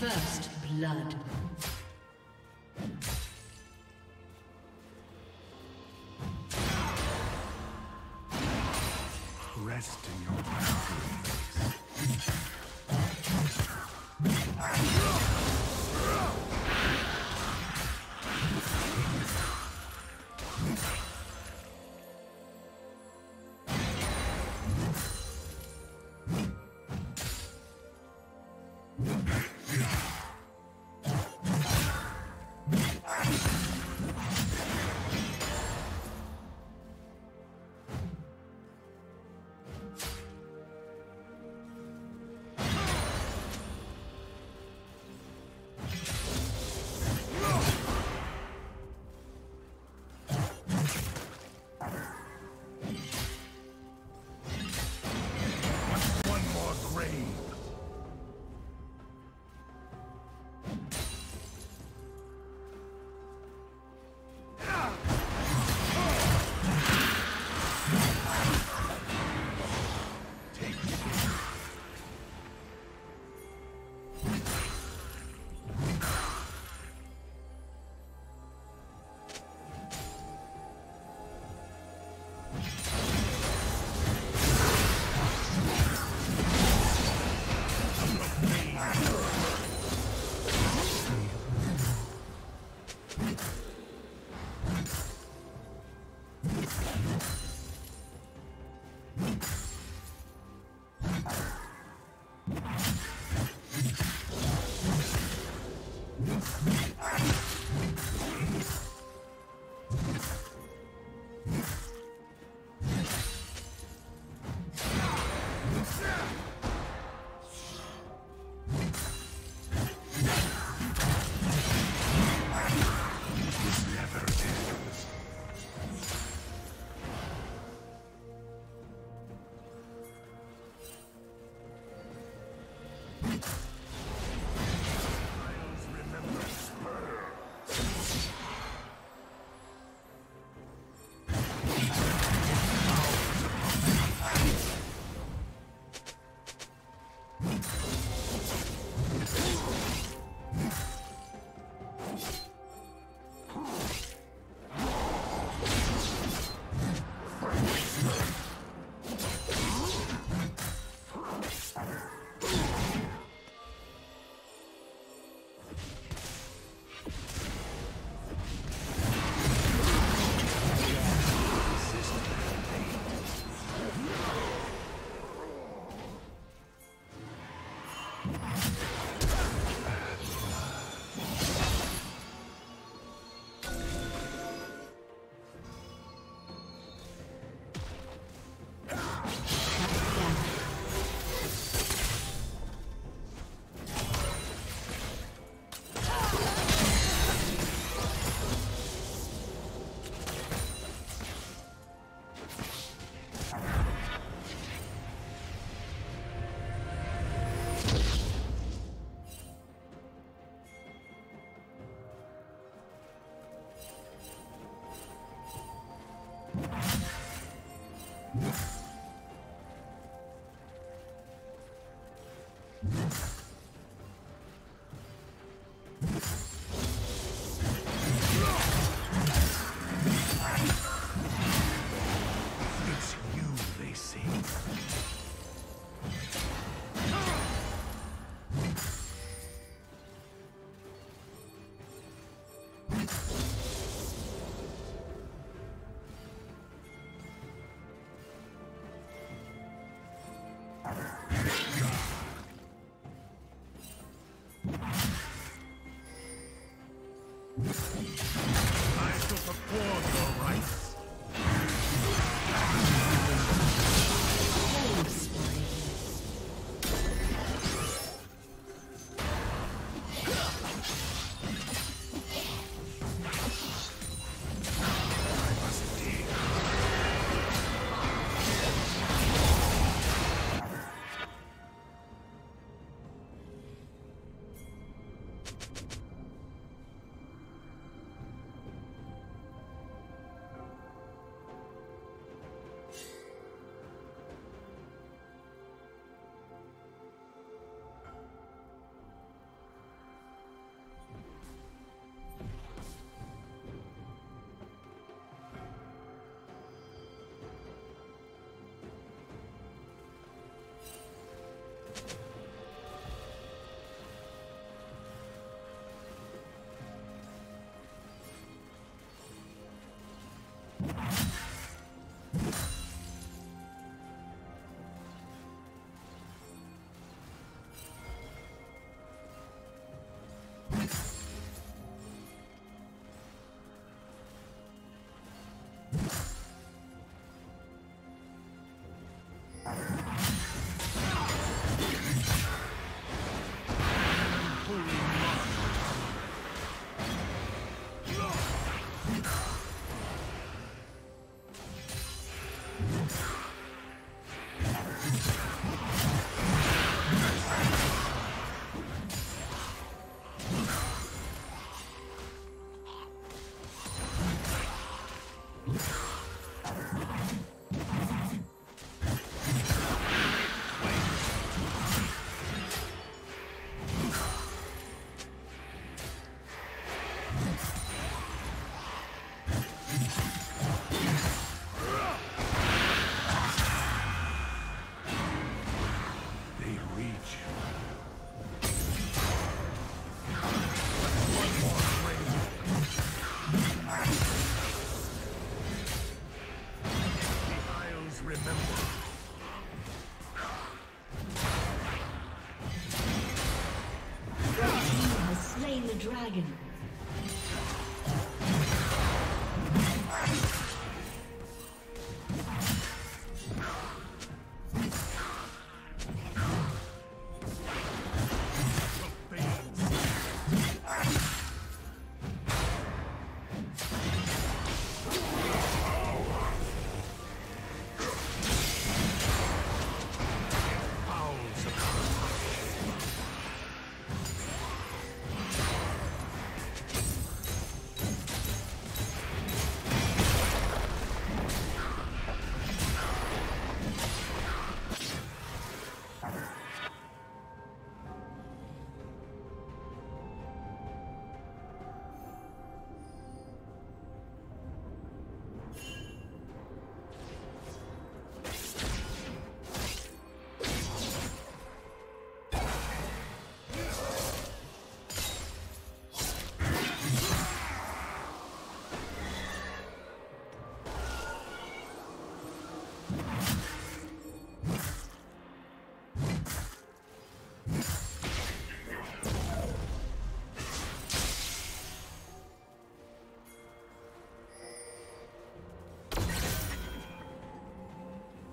First blood. Rest in your mind.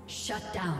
Shut down.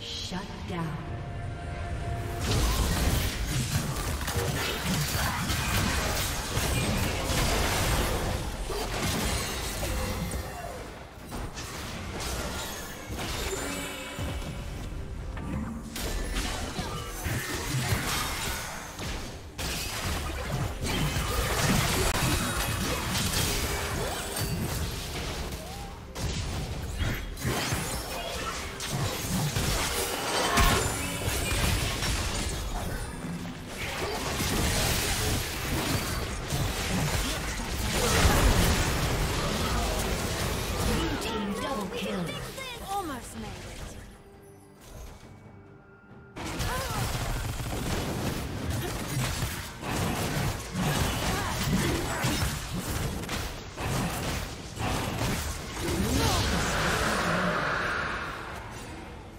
Shut down.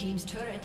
Team's turret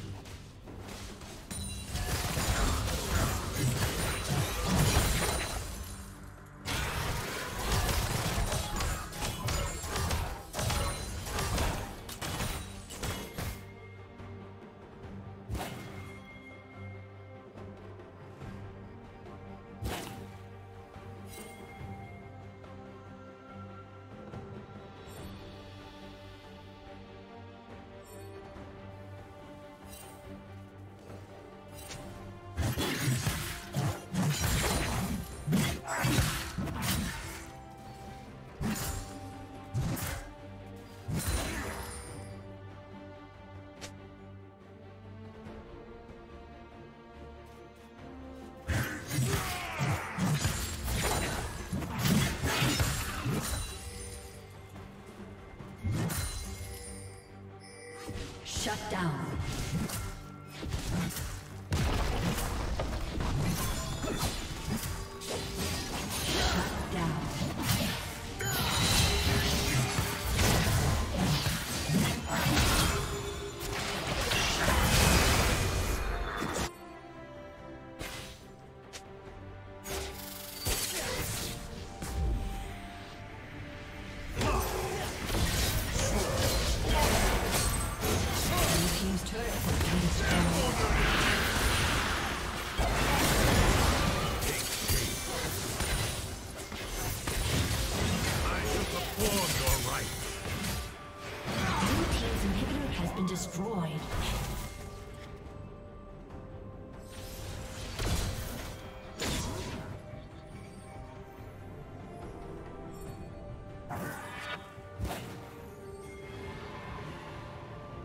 Shut down.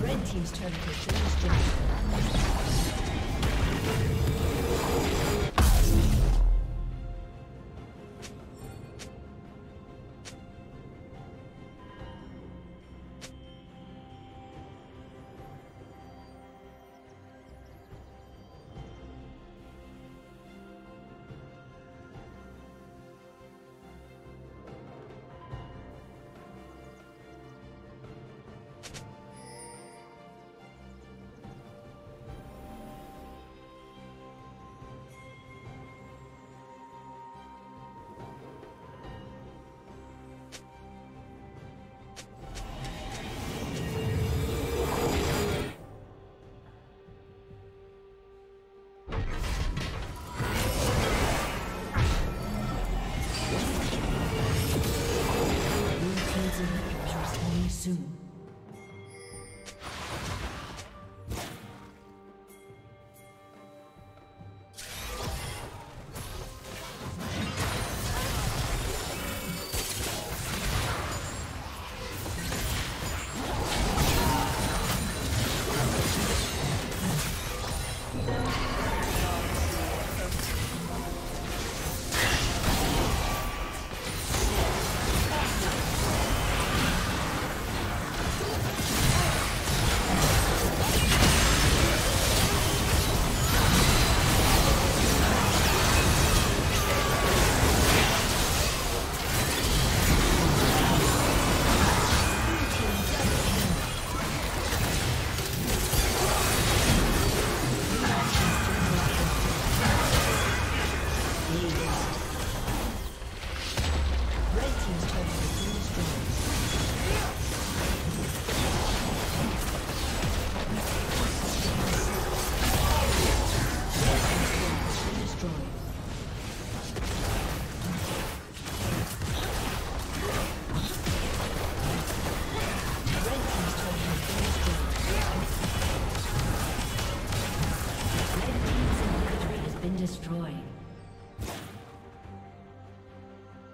Red team's turn to finish job.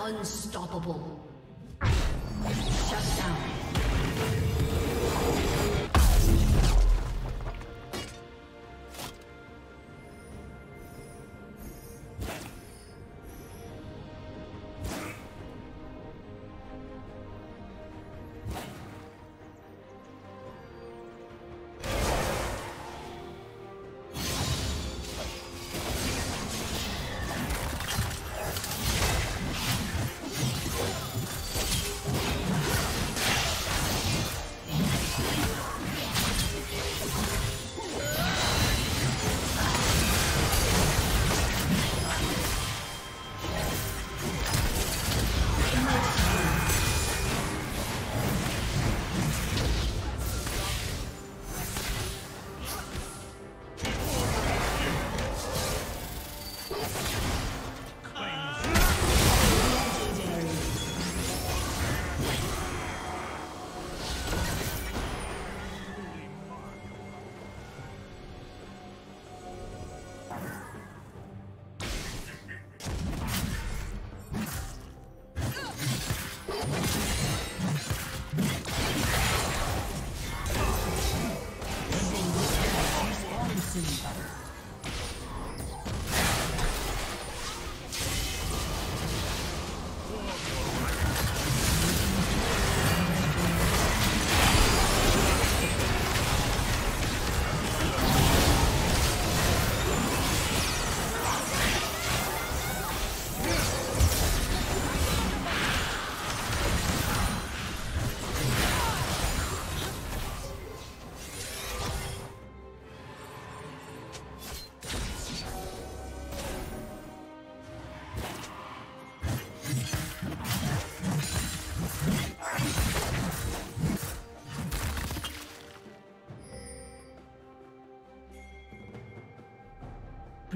Unstoppable. Shut down.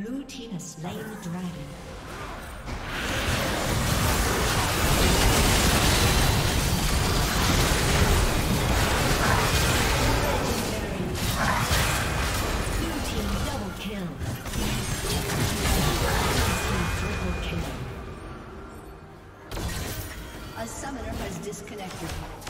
Blue team has slain the dragon. A summoner has disconnected.